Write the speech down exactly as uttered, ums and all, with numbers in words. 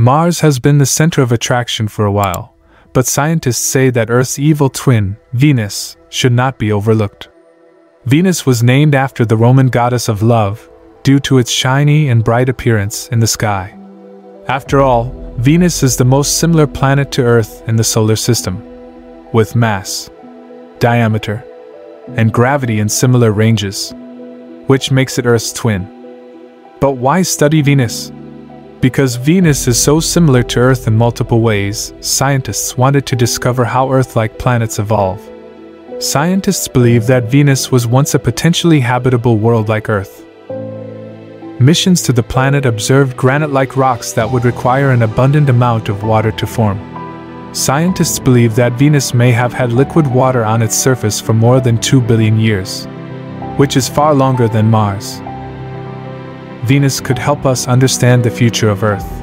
Mars has been the center of attraction for a while, but scientists say that Earth's evil twin, Venus, should not be overlooked. Venus was named after the Roman goddess of love, due to its shiny and bright appearance in the sky. After all, Venus is the most similar planet to Earth in the solar system, with mass, diameter, and gravity in similar ranges, which makes it Earth's twin. But why study Venus? Because Venus is so similar to Earth in multiple ways, scientists wanted to discover how Earth-like planets evolve. Scientists believe that Venus was once a potentially habitable world like Earth. Missions to the planet observed granite-like rocks that would require an abundant amount of water to form. Scientists believe that Venus may have had liquid water on its surface for more than two billion years, which is far longer than Mars. Venus could help us understand the future of Earth.